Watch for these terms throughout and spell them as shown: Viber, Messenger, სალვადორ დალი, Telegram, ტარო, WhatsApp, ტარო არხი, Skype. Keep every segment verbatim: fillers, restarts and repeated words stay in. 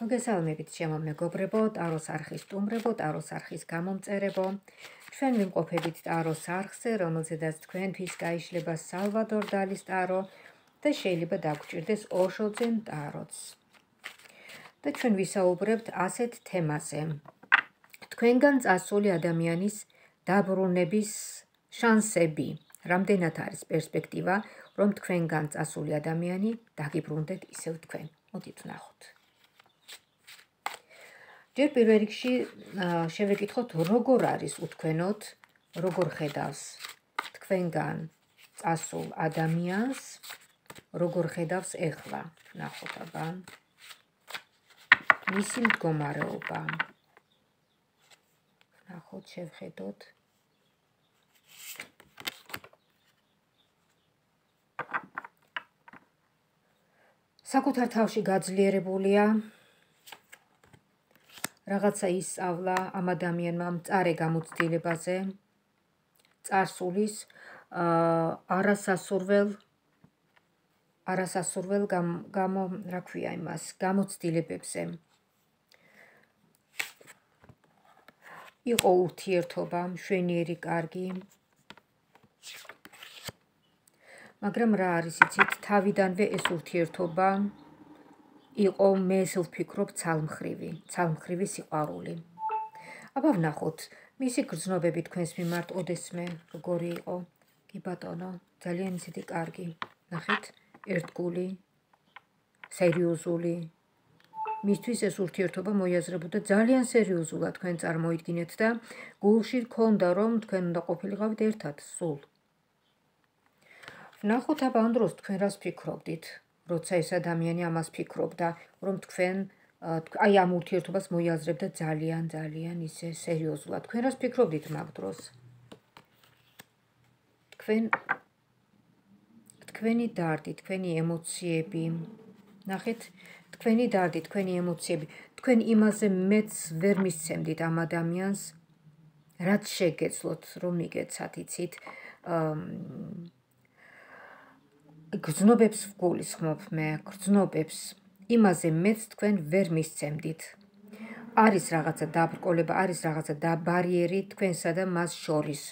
მოგესალმებით ჩემო მეგობრებო, ტაროს არხის სტუმრებო, ტაროს არხის გამომწერებო. Ჩვენ ვიმყოფებით ტაროს არხზე, რომელზედაც თქვენთვის გაიშლება სალვადორ დალის ტარო და შეიძლება დაგვჭირდეს ოშოძე ტაროც. და ჩვენ ვისაუბრებთ ასეთ თემაზე. თქვენგან წასული ადამიანის დაბრუნების შანსები. Რამდენად არის პერსპექტივა, რომ თქვენგან წასული ადამიანი დაგიბრუნდეთ ისევ თქვენ. მოდით ვნახოთ. Ჯერ პირველ რიგში შევეკითხოთ, როგორ არის უთქვენოთ, როგორ ხედავს თქვენგან წასულ ადამიანს, როგორ ხედავს ეხლა, ნახოთ აბა, მისი მდგომარეობა, ნახოთ შევხედოთ. საკუთარ თავში გაძლიერებულია. Ragața isavla, amadamien mam, aregamut stile baze, arsulis, arasa survel, arasa survel gam, gamo rakuiaimas, gamut stile pepse. Iqo utiertoba, mshvenieri qargi. Magram ra aris icit, tavidanve es utiertoba. Იყო მე ისე ვფიქრობ ცალმხრივი, ცალმხრივი სიყვარული. აბა ვნახოთ, მისი გრძნობები თქვენს მიმართ ოდესმე როგორი იყო. კი ბატონო, ძალიან ისეთი კარგი. ნახეთ, ერთგული, სერიოზული. მისთვის ეს ურთიერთობა მოიაზრებოდა ძალიან სერიოზულად, თქვენ წარმოიდგინეთ და გულში გქონდა რომ თქვენ უნდა ყოფილიყავით ერთად სულ. ვნახოთ აბა ამ დროს თქვენ რას ფიქრობდით? Roța este Damiani amas picrobda, rom tkven, ai am urtiertobas moiazrebda ძალიან ძალიან ისე სერიოზულად. Tkven ras picrobdit mag dros. Tkven tkveni dardi, tkveni emotsiebi. Naxet, tkveni dardi, tkveni emotsiebi. Tkven imaze mets ver misscemdit am adamians, rats shegetslot, rom migetsat icit. Grznobeps vgulisxmobme me, grznobeps. Imaze mets tkven ver miscemdit. Aris ragatsa dabrkoleba, aris ragatsa da barieri tkvensa da mas shoris.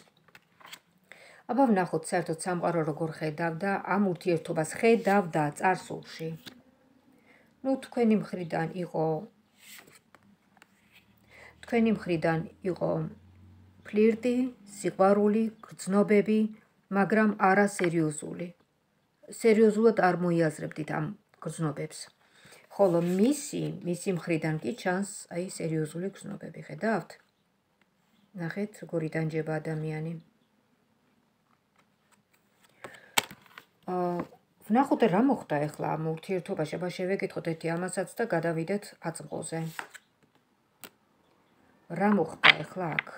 Aba wnakot sartot samqaro rogor khdavda, am urtiertobas khdavda tsarsulshi. Nu tkveni mkhridan iqo tkveni mkhridan iqo flirti, siqvaruli, grznobebi, magram ara seriozuli. Seriozulat ar moiazrebdit am grznobeps. Xolo misi, misi mkhridan ki chans ai seriozuli grznobebi khedabt. Nakhet rogor idanjeba adamiani. A wnakot ra mokhda ekhla am urtiertobashi, aba shevekitkhot eti amasats da gadavidet atzmqoze. Ra mokhda ekhla ak.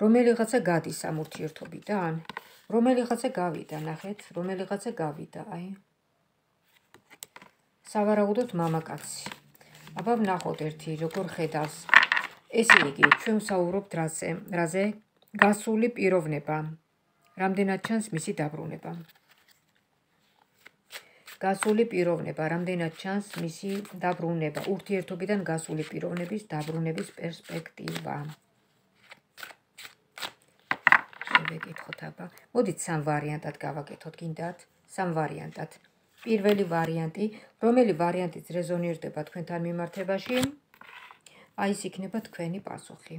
Romeligatsa gadis am urtiertobidan. Romeligatsa gavida, naxet, romeligatsa gavida, ai. Savaraudot mamakatsi. Aba ვნახოთ ერთი, როგორ ხედავს. ესე იგი, ჩვენ საუბრობთ რაზე, რაზე გასული პიროვნება. Რამდენად ჩანს მისი დაბრუნება? Გასული პიროვნება, რამდენად ჩანს მისი დაბრუნება? Ურთიერთობიდან გასული პიროვნების დაბრუნების პერსპექტივა. Vegitxot aba. Modit sam variantat gavakethot gindat, sam variantat. Pirveli varianti, romeli variantits rezonirteba tkventan mimartebashi, ai is ikneba tkveni pasokhi.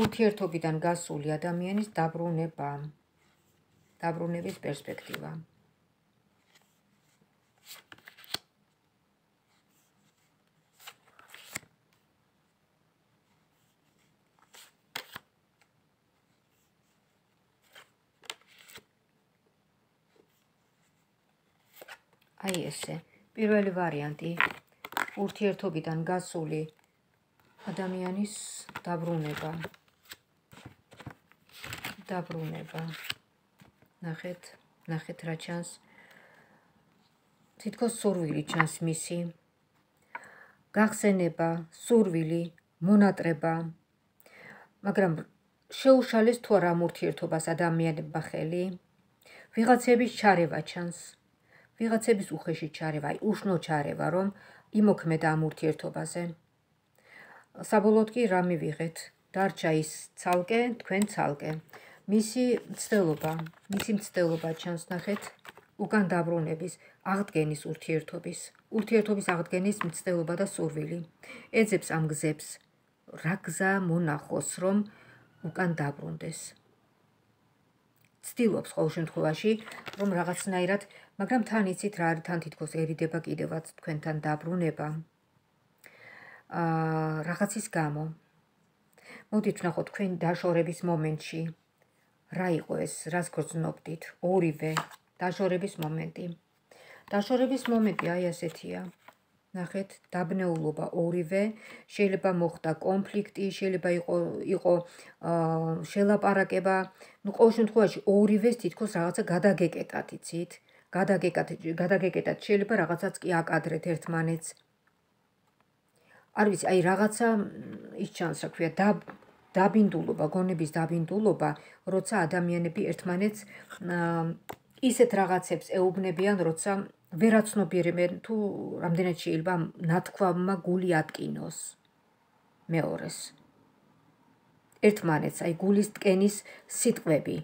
Urtiertobidan gasuli adamienis dabruneba. Dabrunebis perspektiva. Ai este. Pirveli varianti. Urtiertobidan gasuli adamianis dabruneba. Dabruneba. Naxet, naxet ra chans. Titqos survili chans misi. Gaxeneba, survili, monatreba. Magram sheushalis tu ara am urtiertobas adamianebba xeli. Vigatsebis chareva chans. ვიღაცების უხეში ჩარევა, აი უშნო ჩარევა, რომ იმოქმედა ამ ურთიერთობაზე. Საბოლოოდ კი რა მივიღეთ? Დარჩა ის ცალკე, თქვენ ცალკე. მისი მცდელობა, მისი მცდელობა ჩანს ნახეთ, უკან დაბრუნების, აღდგენის ურთიერთობის, ურთიერთობის აღდგენის მცდელობა და სურვილი. ეძებს ამ გზებს, რა გზა მონახოს, რომ უკან დაბრუნდეს. Ცდილობს ყოველ შემთხვევაში, რომ რაღაცნაირად, მაგრამ თან იცით რა არის, თან თითქოს ერიდება კიდევაც თქვენთან დაბრუნება. აა, რაღაცის გამო. მოდით ვნახოთ თქვენ დაშორების მომენტში. რა იყო ეს, რას გრძნობდით? ორივე დაშორების მომენტი. დაშორების მომენტი აი ასეთია. ნახეთ, დაბნეულობა ორივე, შეიძლება მოხდა კონფლიქტი, შეიძლება იყო იყო შელაპარაკება, ну ყოველ შემთხვევაში ორივეს თითქოს რაღაცა გადაგეკეტათ, იცით? გადაგეკეთ გადაგეკეტათ, შეიძლება რაღაცაც კი აკადრეთ ერთმანეთს. არ ვიცი, აი რაღაცა ის ჩანს, რა ქვია, და დაბინდულობა, გონების დაბინდულობა, როცა ადამიანები ერთმანეთს ისეთ რაღაცებს ეუბნებიან, როცა ვერაცნობიერებენ თუ რამდენად შეიძლება ნათქვამმა გული ატკინოს მეორეს. ერთმანეთს, აი გულის ტკენის სიტყვები.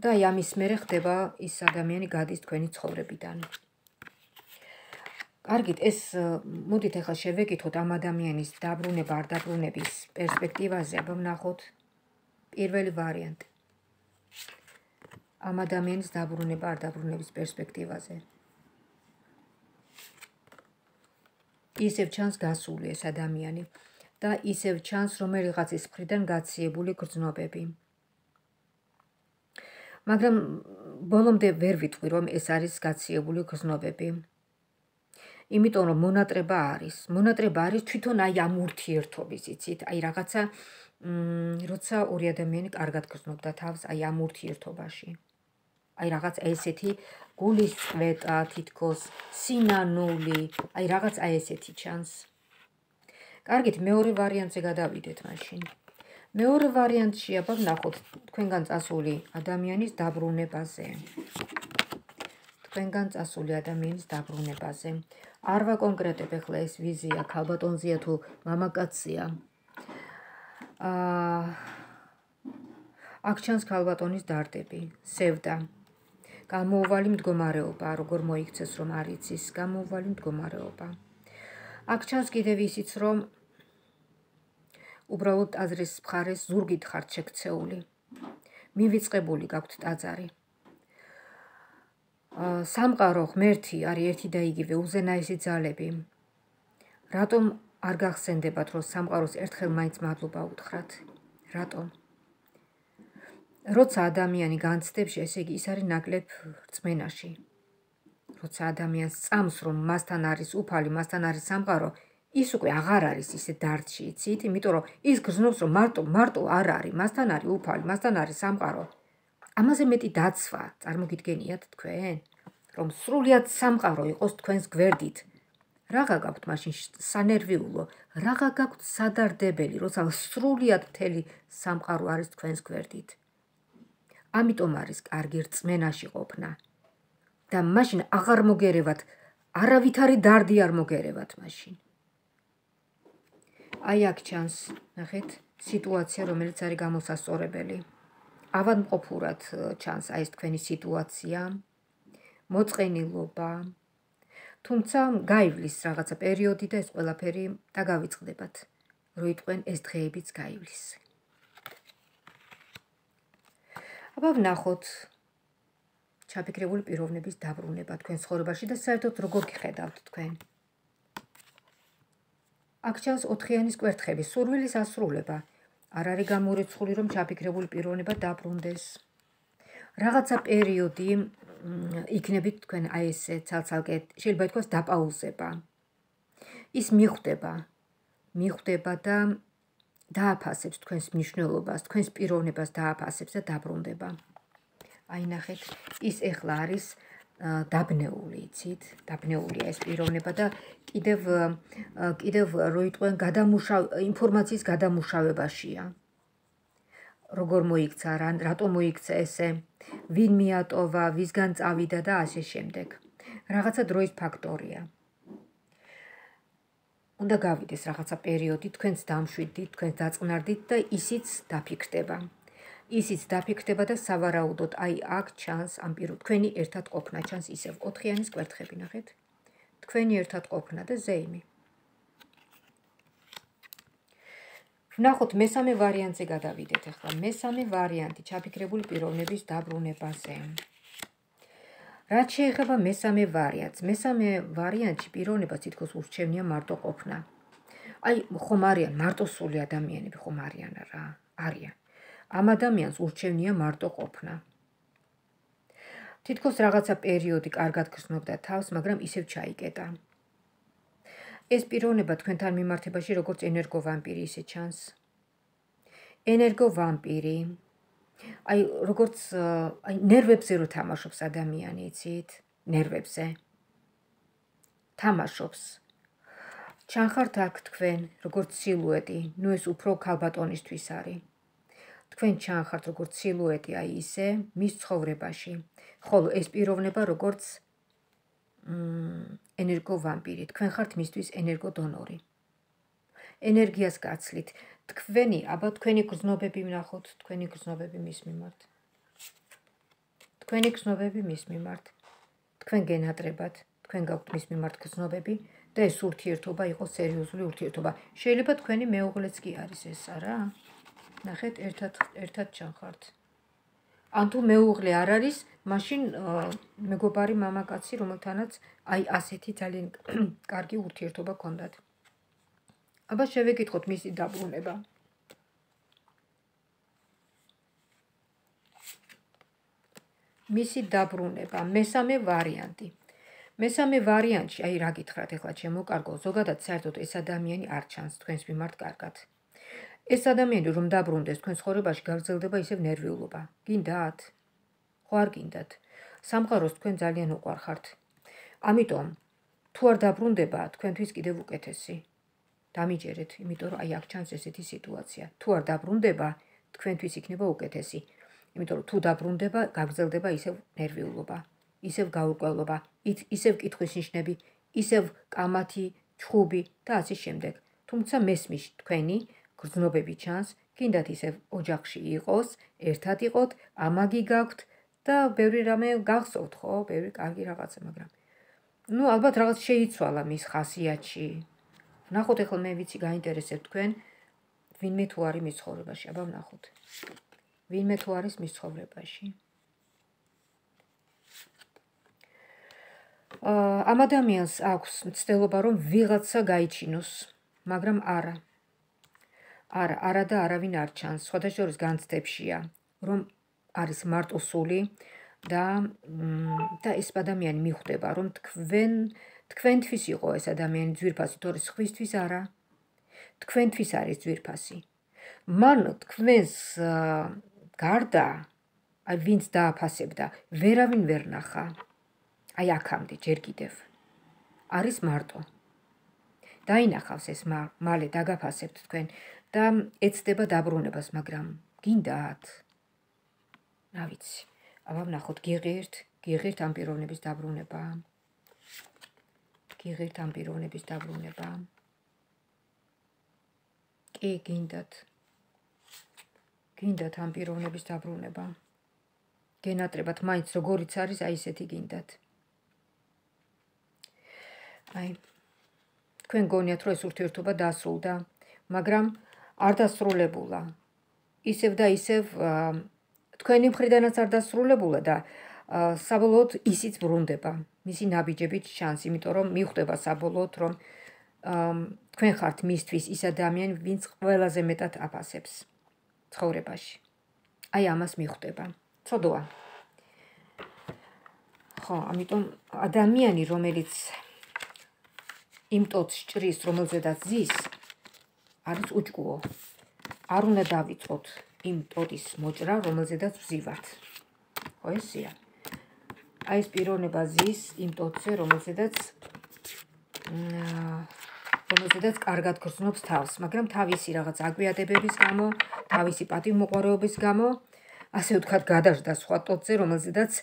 და ამის მერე ხდება ის ადამიანი გადის თქვენი ცხოვრებიდან. კარგით, ეს მოდით ახლა შევეკითხოთ ამ ადამიანის დაბრუნება არ დაბრუნების პერსპექტივაზე, აბა ვნახოთ პირველი ვარიანტი. Am ადამიანის დაბრუნება არ დაბრუნების პერსპექტივაზე. Ისევ ჩანს გასული ეს ადამიანი და ისევ ჩანს რომელიღაცის მხრიდან გაციებული გრძნობები. მაგრამ ბოლომდე ვერ ვიტყვი რომ ეს არის გაციებული გრძნობები. იმიტომ რომ მონატრება არის, მონატრება არის თვითონ აი ამ ურთიერთობის, იცით, აი რაღაცა როცა ორი ადამიანი კარგად გრძნობდა თავს აი ამ ურთიერთობაში. Ai ragaz aeseti, gulis veta, titkos, sinanuli, ai ragaz aeseti chans. Kargit meore variantse gadavidet mashin. Meore variantshi abab nakhot tkven gantzasuli ადამიანის დაბრუნებაზე. Tkven gantzasuli ადამიანის დაბრუნებაზე. არ ვაკონკრეტებ ახლა ეს ვიზია, ქალბატონზია თუ მამაკაცია. აა აქ ჩანს ქალბატონის დარტები, სევდა. Გამოუვალი მდგომარეობა, როგორ მოიქცეს რომ არ იცის, გამოუვალი მდგომარეობა. Აქ ჩანს კიდევ ისიც რომ უბრალოდ აზრის მხარეს ზურგით ხართ შექცეული. მივიწყებული გაქვთ ტაძარი. სამყარო ღმერთი არის ერთი და იგივე უზენაესი ძალები. Რატომ არ გახსენდებათ რომ სამყაროს ერთხელ მაინც მადლობა უთხრათ? Რატომ? Როცა ადამიანი განცდებს, ესე იგი, ის არის ნაკლებ რწმენაში. Როცა ადამიანს წამს, რომ მასთან არის უფალი, მასთან არის სამყარო, ის უკვე აღარ არის ისე დარდში, იცით? იმიტომ რომ ის გრძნობს, რომ მარტო მარტო არ არის, მასთან არის უფალი, მასთან არის სამყარო. Ამაზე მეტი დაცვა, წარმოგიდგენიათ თქვენ, რომ სრულიად სამყარო იყოს თქვენს გვერდით. Რაღა გაქვთ მაშინ სანერვიულო, რაღა გაქვთ სადარდებელი, როცა სრულიად მთელი სამყარო არის თქვენს გვერდით. Ამიტომ არის კარგი რწმენაში ყოფნა. და მაშინ აღარ მოგერევათ, არავითარი დარდი არ მოგერევათ მაშინ. Აი აქ ჩანს, ნახეთ, სიტუაცია, რომელიც არის გამოსასწორებელი. ავადმყოფურად ჩანს აი ეს თქვენი სიტუაცია, მოწყენილობა. Თუმცა გაივლის რაღაცა პერიოდი და ეს ყველაფერი დაგავიწყდებათ, რომ იტყვენ ეს დღეებიც გაივლის. Აბა ვნახოთ ჩაფიქრებული პიროვნების დაბრუნება თქვენ ცხოვრებაში და საერთოდ როგორ გიხედავთ თქვენ. აქ ჩანს ოთხიანის კვერთხები, სურვილის ასრულება. არ არის გამორიცხული რომ ჩაფიქრებული პიროვნება დაბრუნდეს. Რაღაცა პერიოდი იქნებით თქვენ აი ეს ცალ-ცალკე შეიძლება თქვას დაპაუზება. ის მიხვდება, მიხვდება და დააფასებს თქვენს მნიშვნელობას, თქვენს პიროვნებას დააფასებს და დაბრუნდება. Აი ნახეთ, ის ეხლა არის დაბნეული, იცით? Დაბნეულია ეს პიროვნება და კიდევ კიდევ როიტყვენ გადამუშავ ინფორმაციის გადამუშავებაშია. Როგორ მოიქცა, რატომ მოიქცა ესე? Vin miatova, visgan avida da așeșemdec. Ragața droid factoria. Unda gavides ragața periodit când stam șuidit, când dați unardit, isiți da picteva. Isiți da picteva da savaraudot ai ac chance ampirut. Kveni ertat opna chance isev otrianis gveltrebinaret. Kveni ertat opna de zeimi. Ვნახოთ მესამე ვარიანტზე გადავიდეთ ახლა. Მესამე ვარიანტი ჩაფიქრებული პიროვნების დაბრუნებაზე. რაც შეეხება მესამე ვარიანტს, მესამე ვარიანტში პიროვნება თითქოს ურჩევნია მარტო ყოფნა. Აი, ხომ არიან მარტო სული ადამიანები, ხომ არიან რა? არიან. ამ ადამიანს ურჩევნია მარტო ყოფნა. თითქოს რაღაცა პერიოდი კარგად გრძნობდა თავს, მაგრამ ისევ ჩაიკეტა. ეს პიროვნება თქვენთან მიმართებაში როგორც ენერგოვამპირი ისე ჩანს. ენერგოვამპირი. Აი, როგორც აი ნერვებზე რო თამაშობს ადამიანი, იცით? ნერვებზე. თამაშობს. ჩანხართ აქ თქვენ, როგორც სილუეტი, ნუ ეს უფრო ქალბატონისთვის არის. თქვენ ჩანხართ როგორც სილუეტი, აი ისე მის ცხოვრებაში. ხოლო ეს პიროვნება როგორც ენერგოვამპირი, თქვენ ხართ მისთვის ენერგოდონორი. ენერგიას გაცლით. თქვენი, აბა თქვენი გრძნობები ვნახოთ, თქვენი გრძნობები მის მიმართ. თქვენი გრძნობები მის მიმართ. თქვენ გენატრებად, თქვენ გაქვთ მის მიმართ გრძნობები და ეს ურთიერთობა იყოს სერიოზული ურთიერთობა. შეიძლება თქვენი მეუღლეც კი არის ეს არა? ნახეთ, ერთად ერთად ჩანხართ. Am tu meugle araris, mașin megobari mama cați romântanați ai asetit alin cargi urtirtoba condat. Aba șevekit hot misi da bruneba. Misi da bruneba, mesame varianti. Mesame varianti ai ragit hrate hlacemu cargo zogadat certot es adamiani archans tquens mimart cargat. ეს ადამიანი რომ დაბრუნდეს თქვენ ცხოვრებაში გაგრძელდება ისევ ნერვიულობა. გინდათ? ხო არ გინდათ? სამყაროს თქვენ ძალიან უყვარხართ. ამიტომ თუ არ დაბრუნდება თქვენთვის კიდევ უკეთესი. დამიჯერეთ, იმიტომ რომ აი აქ ჩანს ესეთი სიტუაცია. თუ არ დაბრუნდება თქვენთვის იქნება უკეთესი. იმიტომ რომ თუ დაბრუნდება გაგრძელდება ისევ ნერვიულობა, ისევ გაურკვევლობა, ისევ კითხვის ნიშნები, ისევ კამათი, ჩხუბი და ასე შემდეგ. თუმცა მესმის თქვენი გრძნობები ჩანს, გინდათ ისევ ოჯახში იყოს, ერთად იყოთ, ამაგი გაქვთ და ბევრი რამე გახსოვთ, ხო, ბევრი კარგი რაღაცა, მაგრამ ну ალბათ რაღაც შეიცვალა მის ხასიათში. ნახოთ ახლა მე ვიცი გაინტერესებს თქვენ, ვინმე თუ არის მის ცხოვრებაში, აბა ნახოთ. ვინმე თუ არის მის ცხოვრებაში. ამ ადამიანს აქვს მცდელობა რომ ვიღაცა გაიჩინოს, მაგრამ არა. Ara, ara da aravin ar chans. Shodashores ganstepshia. Rom aris marto suli da da es adamiani mikhuteba, rom tkven tkventvisi iqo es adamiani dzvirpasi, toris xvistvis ara. Tkventvis aris dzvirpasi. Man tkvens garda ai vins daapasebda, veravin ver nakha. Ai akamde jer gidev. Aris marto. Dainakhavs es male dagapasebt tkven. Da ეცდება დაბრუნებას, მაგრამ გინდათ? რა ვიცი. აბა ვნახოთ გიღირთ, გიღირთ ამ პიროვნების დაბრუნება. გიღირთ ამ პიროვნების დაბრუნება. კი, გინდათ. გინდათ ამ პიროვნების დაბრუნება. გენატრებათ მაინც როგორიც არის, აი ესეთი გინდათ. აი თქვენ გონიათ რომ ეს ურთიერთობა დასრულდა, მაგრამ არ დასრულებულა. Ისევ და ისევ თქვენი მხრიდანაც არ დასრულებულა და საბოლოოდ ისიც ბრუნდება. მისი ნაბიჯებით შანსი, იმიტომ რომ მიხვდება საბოლოოდ რომ თქვენ ხართ მისთვის ის ადამიანი, ვინც ყველაზე მეტად აფასებს ცხოვრებაში. Აი ამას მიხვდება. Ცოდოა. ხო, ამიტომ ადამიანი რომელიც იმ ტოტს ჭრის, რომელზედაც ზის არის უჭკუო. არ უნდა დავიწყოთ იმ ტოტის მოჭრა, რომელზედაც ვზივართ. ხო ესეა. აი ეს პიროვნება ზის იმ ტოტზე, რომელზედაც რომელზედაც კარგად გრძნობს თავს, მაგრამ თავისი რაღაც აგვიადებების გამო, თავისი პატივმოყვარეობის გამო, Așa ușcat gădaș da scoat tot zero măzidați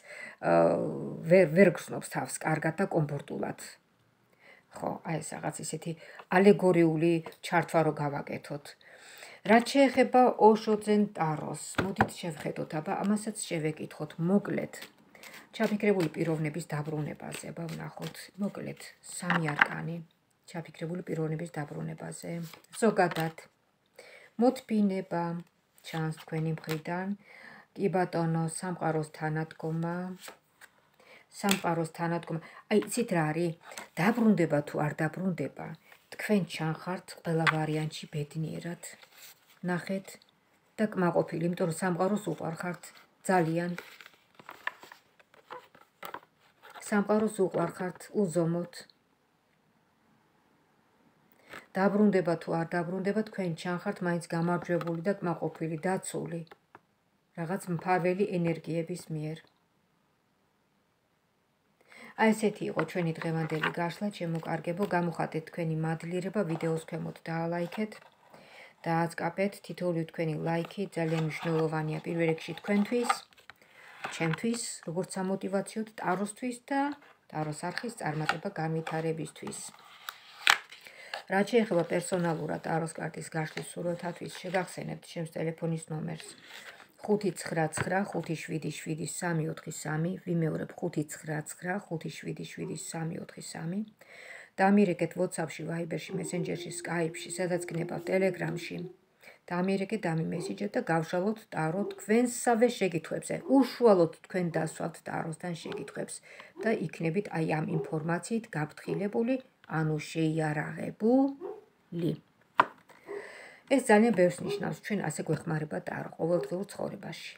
vergșnobs tavs argata comportulat. Xo, aisa gătsi seti alegoriuli chartvaro gavagetot. Race xeba oșotzen taros. Modit shevxetot aba amasats shevekit xot moglet. Çapikrebuli pirovnebis dabrunebase aba vnaxot moglet sami arkani. Çapikrebuli pirovnebis dabrunebase. Zogadat. Motpineba chans თქვენი მხრიდან კი ბატონო სამყაროს თანადგომა სამყაროს თანადგომა აი ცით რა არის დაბრუნდება თუ არ დაბრუნდება თქვენ ჩანხართ ყველა ვარიანტში ბედნიერად ნახეთ და კმაყოფილი იმიტომ რომ სამყაროს უყარხართ ძალიან სამყაროს უყარხართ უზომოთ დაბრუნდება თუ არ დაბრუნდება თქვენ ჩანხართ მაინც გამარჯვებული და კმაყოფილი დაცული რაღაც მფარველი ენერგიების მიერ აი ესეთი იყო ჩვენი დღევანდელი გაშლა შემოკარგებო გამოხატეთ თქვენი მადლიერება ვიდეოს ქვემოთ დაალაიქეთ დააწყაპეთ თითოეული თქვენი ლაიქი ძალიან მნიშვნელოვანია პირველ რიგში თქვენთვის ჩემთვის როგორც სამოტივაციოდ ტაროსთვის და ტაროს არხის წარმატება განვითარებისთვის Raci ეხება პერსონალურად ტაროს კარტის გაშლის სურათათვის შეგახსენებთ ჩემს ტელეფონის ნომერს ხუთი ცხრა ცხრა ხუთი შვიდი შვიდი სამი ოთხი სამი ვიმეორებ ხუთი ცხრა ცხრა ხუთი შვიდი შვიდი სამი ოთხი სამი დამირეკეთ WhatsApp-ში, Viber-ში, Messenger-ში, Skype-ში, სადაც გნებავთ Telegram-ში. Დამირეკეთ ამი მესიჯით და გავშალოთ ტარო თქვენსავე შეკითხვებზე. Უშუალოდ თქვენ დასვათ ტაროსთან შეკითხვებს და იქნებით აი ამ ინფორმაციით გაფრთხილებული. Anu შეიარაღებული. ეს ძალიან ბევრს ნიშნავს ჩვენ ასე გვეხმარებათ არ ყოველდღიურ ცხოვრებაში.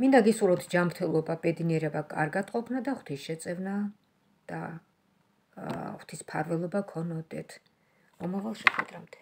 მინდა გისურვოთ ჯანმრთელობა, ბედნიერება, კარგად ყოფნა და ღვთისშეწევნა და ღვთისმფარველობა გქონოდეთ. მომავალ შეხვედრამდე.